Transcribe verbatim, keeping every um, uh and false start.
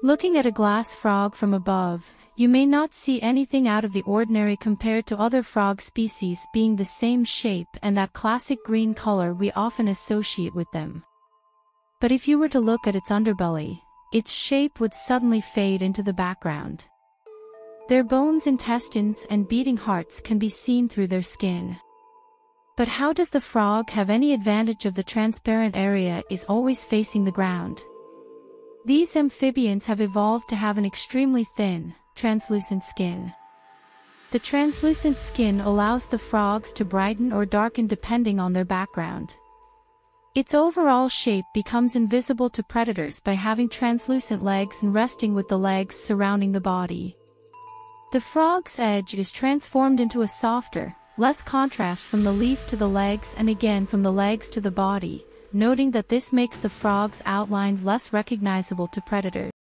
Looking at a glass frog from above, you may not see anything out of the ordinary compared to other frog species being the same shape and that classic green color we often associate with them. But if you were to look at its underbelly, its shape would suddenly fade into the background. Their bones, intestines, and beating hearts can be seen through their skin. But how does the frog have any advantage if the transparent area is always facing the ground? These amphibians have evolved to have an extremely thin, translucent skin. The translucent skin allows the frogs to brighten or darken depending on their background. Its overall shape becomes invisible to predators by having translucent legs and resting with the legs surrounding the body. The frog's edge is transformed into a softer, less contrast from the leaf to the legs and again from the legs to the body, noting that this makes the frog's outline less recognizable to predators.